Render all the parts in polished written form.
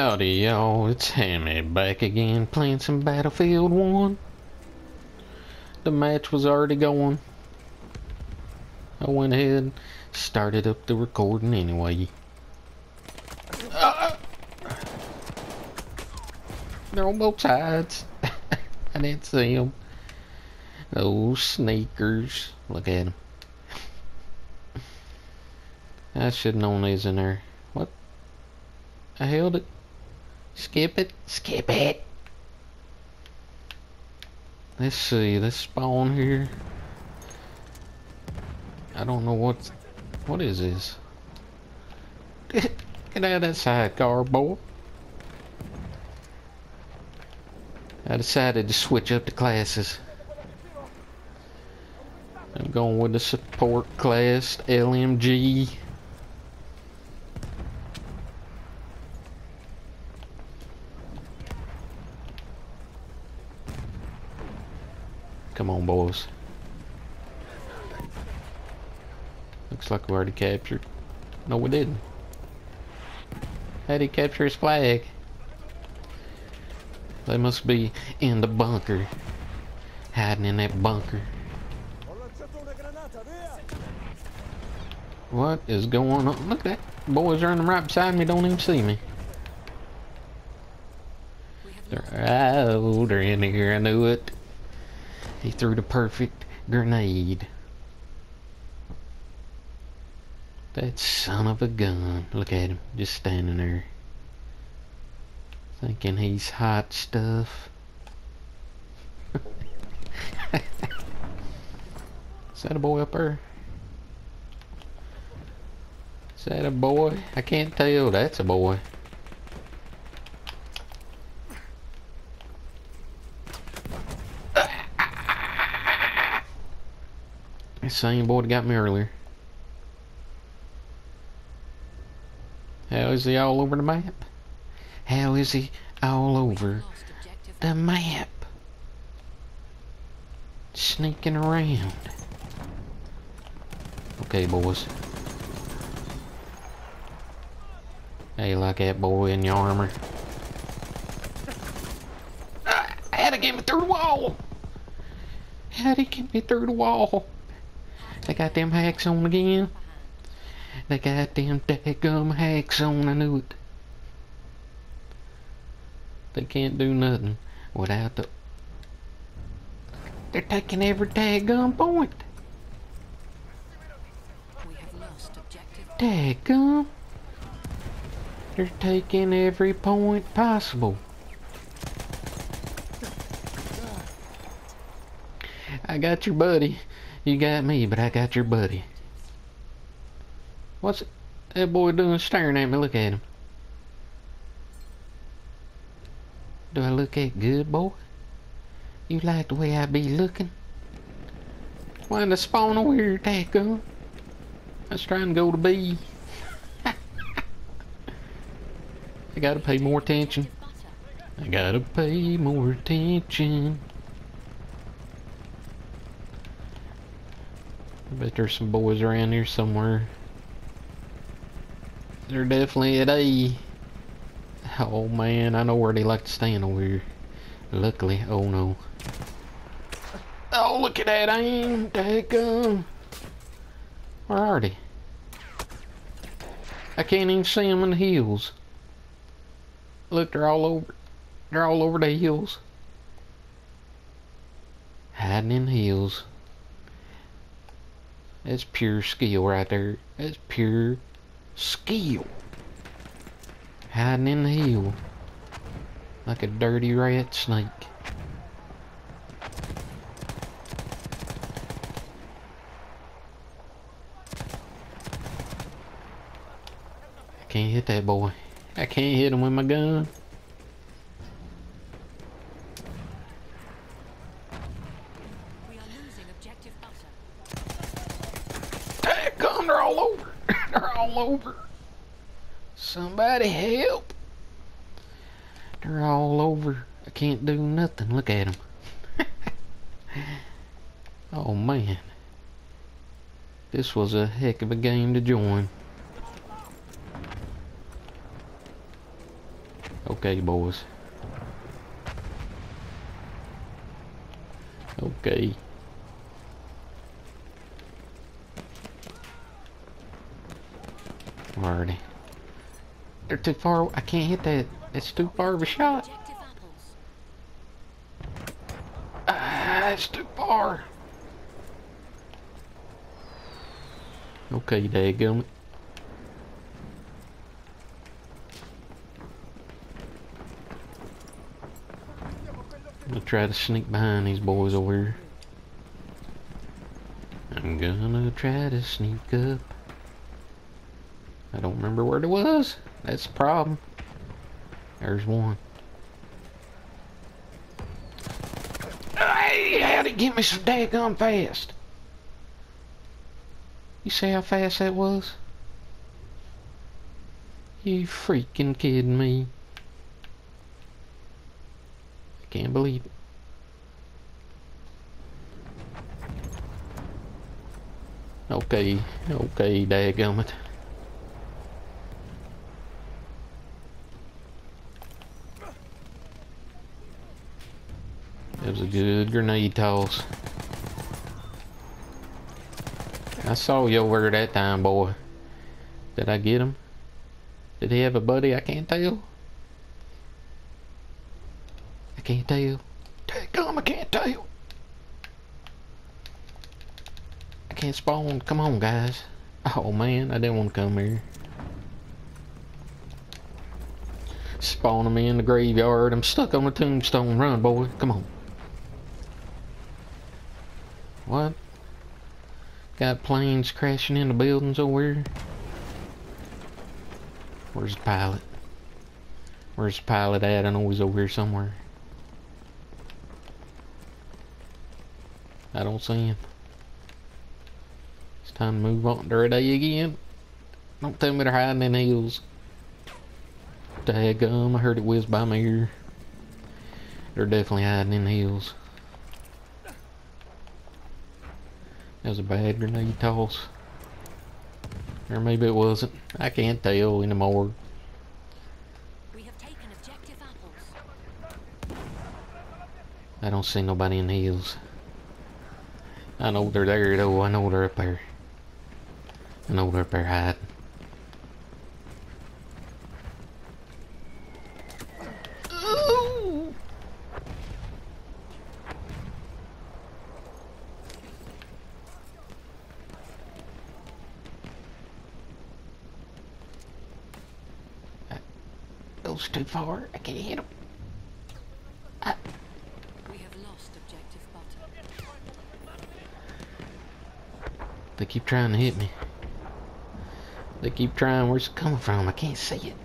Howdy y'all, it's Hammy back again playing some Battlefield 1. The match was already going. I went ahead and started up the recording anyway. They're on both sides. I didn't see them. Oh, sneakers. Look at them. I should have known these in there. What? I held it. Skip it. Skip it. Let's see. This spawn here. I don't know what. What is this? Get out of that sidecar, boy. I decided to switch up the classes. I'm going with the support class, LMG. Come on, boys. Looks like we already captured. No, we didn't. How did he capture his flag? They must be in the bunker. Hiding in that bunker. What is going on? Look at that. Boys running right beside me. Don't even see me. They're in here. I knew it. He threw the perfect grenade. That son of a gun. Look at him. Just standing there. Thinking he's hot stuff. Is that a boy up there? Is that a boy? I can't tell. That's a boy. Same boy that got me earlier. How is he all over the map? How is he all over the map? Sneaking around. Okay, boys. Hey, like that boy in your armor. How'd he get me through the wall? How'd he get me through the wall? They got them hacks on again. They got them daggum hacks on, I knew it. They can't do nothing without the... They're taking every daggum point. We have lost objective. Daggum. They're taking every point possible. I got your buddy. You got me, but I got your buddy. What's that boy doing staring at me? Look at him. Do I look at good, boy? You like the way I be looking? Why in the spawn over here, Taco? I was trying to go to B. I gotta pay more attention. I gotta pay more attention. I bet there's some boys around here somewhere. They're definitely at A. Oh man, I know where they like to stand over here. Luckily, oh no. Oh, look at that aim. Daggum. Where are they? I can't even see them in the hills. Look, they're all over. They're all over the hills. Hiding in the hills. That's pure skill right there. That's pure skill. Hiding in the hill. Like a dirty rat snake. I can't hit that boy. I can't hit him with my gun. Over. Somebody help. They're all over. I can't do nothing. Look at them. Oh man. This was a heck of a game to join. Okay, boys. Okay. Alrighty. They're too far. I can't hit that. It's too far of a shot. It's too far. Okay, daggum it. I'm gonna try to sneak behind these boys over here. I'm gonna try to sneak up. I don't remember where it was. That's the problem. There's one. Hey, how'd it get me so daggum fast? You see how fast that was? You freaking kidding me. I can't believe it. Okay, okay, dadgummit. That was a good grenade toss. I saw you over there that time, boy. Did I get him? Did he have a buddy? I can't tell. I can't tell. Take him, I can't tell. I can't spawn. Come on, guys. Oh, man, I didn't want to come here. Spawn him in the graveyard. I'm stuck on the tombstone. Run, boy. Come on. What? Got planes crashing into buildings over here. Where's the pilot? Where's the pilot at? I know he's over here somewhere. I don't see him. It's time to move on. There they again. Don't tell me they're hiding in hills. Daggum, I heard it whiz by my ear. They're definitely hiding in hills. That was a bad grenade toss. Or maybe it wasn't. I can't tell anymore. We have taken objective apples. I don't see nobody in the hills. I know they're there though. I know they're up there. I know they're up there hiding. Too far. I can't hit him. We have lost objective button. They keep trying to hit me. They keep trying. Where's it coming from? I can't see it.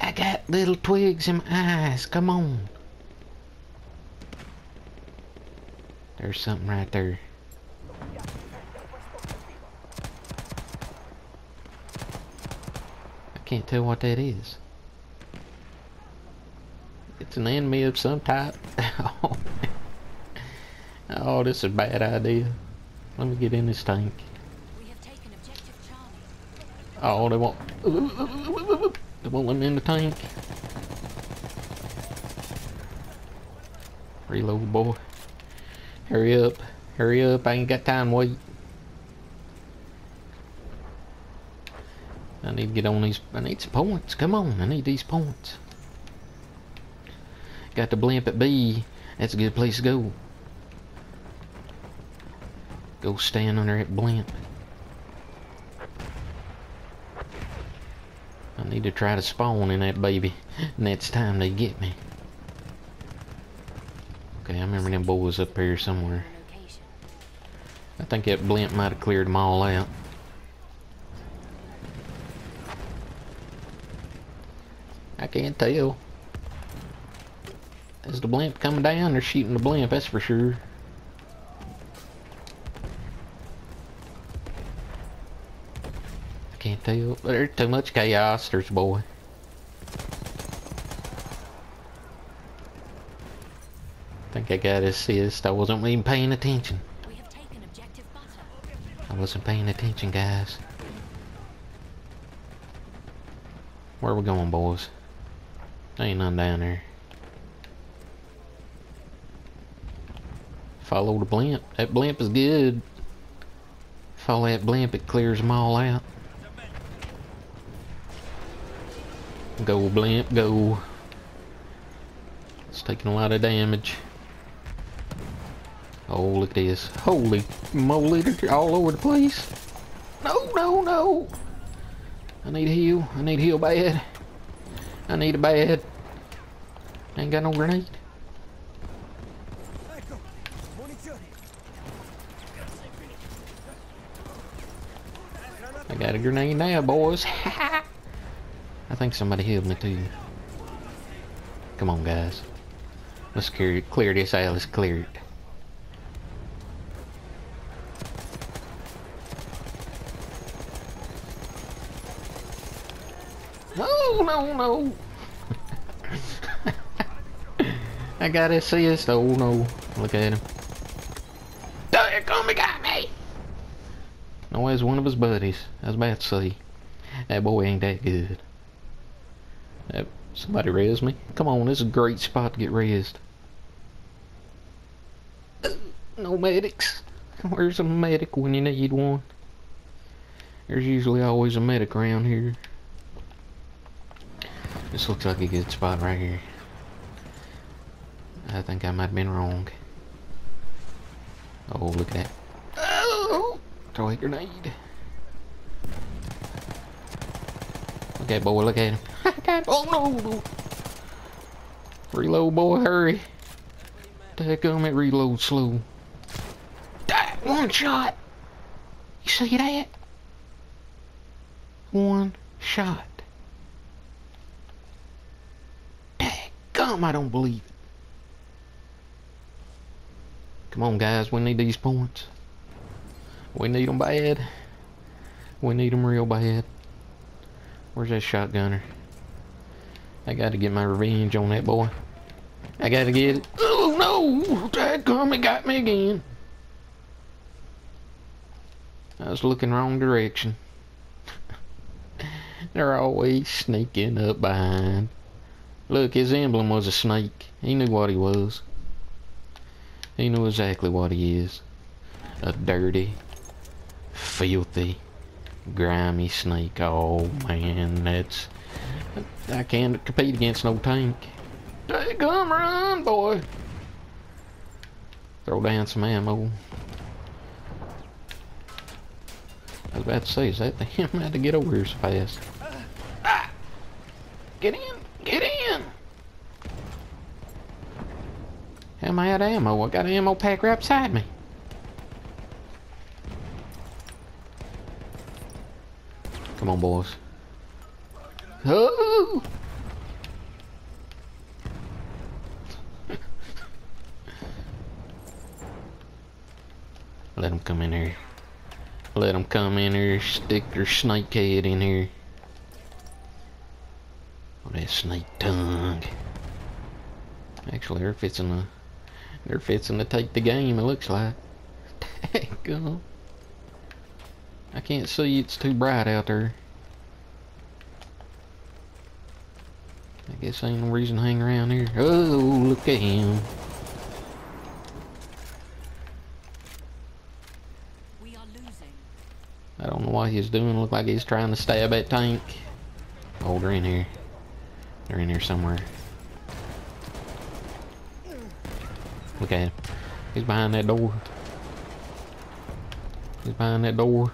I got little twigs in my eyes. Come on. There's something right there. I can't tell what that is. It's an enemy of some type. Oh, man. Oh, this is a bad idea. Let me get in this tank. We have taken objective Charlie. Oh, they won't. They won't let me in the tank. Reload, boy. Hurry up. Hurry up. I ain't got time to wait. I need to get on these. I need some points. Come on. I need these points. Got the blimp at B. That's a good place to go. Go stand under that blimp. I need to try to spawn in that baby. And that's time they get me. Okay, I remember them boys up here somewhere. I think that blimp might have cleared them all out. I can't tell. Is the blimp coming down? They're shooting the blimp, that's for sure. I can't tell. There's too much chaos. There's a boy. I think I got assist. I wasn't even paying attention. We have taken objective butter. I wasn't paying attention, guys. Where are we going, boys? There ain't none down there. Follow the blimp. That blimp is good. Follow that blimp, it clears them all out. Go blimp, go. It's taking a lot of damage. Oh, look at this. Holy moly, they're all over the place. No, no, no. I need a heal. I need a heal bad. I need a bad. Ain't got no grenade. I got a grenade now, boys. I think somebody healed me too. Come on, guys. Let's clear this out. Let's clear it. No, no, no. I got assist. Oh no. Look at him. There come and got me. No, that's one of his buddies. I was about to say. That boy ain't that good. Somebody res me. Come on, this is a great spot to get resed. No medics. Where's a medic when you need one? There's usually always a medic around here. This looks like a good spot right here. I think I might have been wrong. Oh, look at that. Oh! Throw a grenade. Okay, boy, look at him. Oh no! Reload, boy, hurry! Take him, it reload slow. Die! One shot! You see that? One shot. Damn, I don't believe it. Come on, guys, we need these points. We need them bad. We need them real bad. Where's that shotgunner? I gotta get my revenge on that boy. I gotta get it. Oh no! That gummy got me again. I was looking wrong direction. They're always sneaking up behind. Look, his emblem was a snake. He knew what he was. He knew exactly what he is. A dirty, filthy, grimy snake. Oh man, that's... I can't compete against no tank. Hey, come run, boy. Throw down some ammo. I was about to say, is that the him had to get over here so fast? Ah! Get in! Get in! How am I out of ammo? I got an ammo pack right beside me. Come on, boys. Oh! Let them come in here. Let them come in here. Stick their snake head in here. Oh, that snake tongue. Actually, they're fixing to take the game. It looks like. Daggum. I can't see. It's too bright out there. I guess ain't no reason to hang around here. Oh, look at him. We are losing. I don't know what he's doing. Look like he's trying to stab that tank. Oh, they're in here. They're in here somewhere. Look at him. He's behind that door. He's behind that door.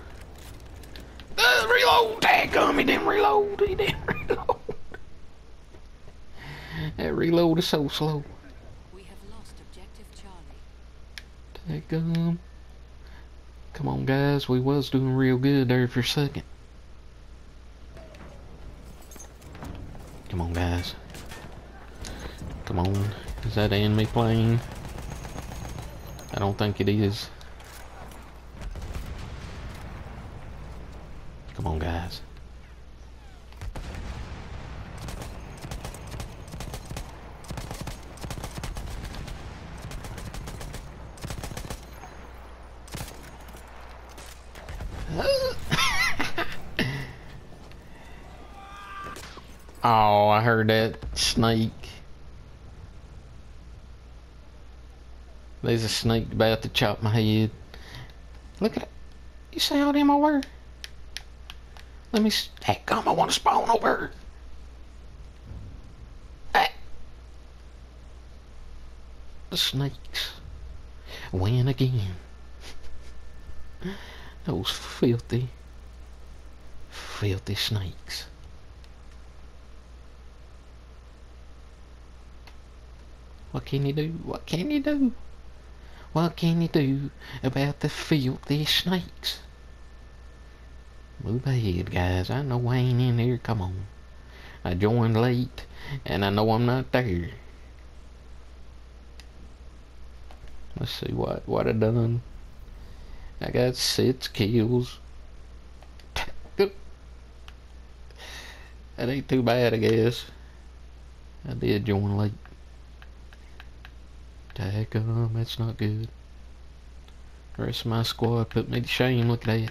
Reload! Daggum, he didn't reload. He didn't reload. That reload is so slow. We have lost objective Charlie. Take him. Come on, guys. We was doing real good there for a second. Come on, guys. Come on. Is that an enemy plane? I don't think it is. Come on, guys. Oh, I heard that snake. There's a snake about to chop my head. Look at it. You see all them over? Let me. Hey, come! I want to spawn over. Hey. The snakes win again. Those filthy, filthy snakes. What can you do? What can you do? What can you do about the filthy snakes? Move ahead, guys. I know I ain't in here. Come on. I joined late, and I know I'm not there. Let's see what I done. I got 6 kills. That ain't too bad, I guess. I did join late. Tag on, that's not good. The rest of my squad put me to shame, look at that.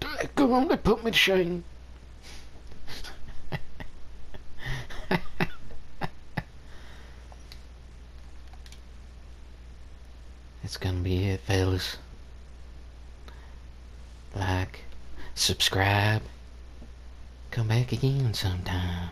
Tag on, they put me to shame. That's gonna be it, fellas. Like, subscribe, come back again sometime.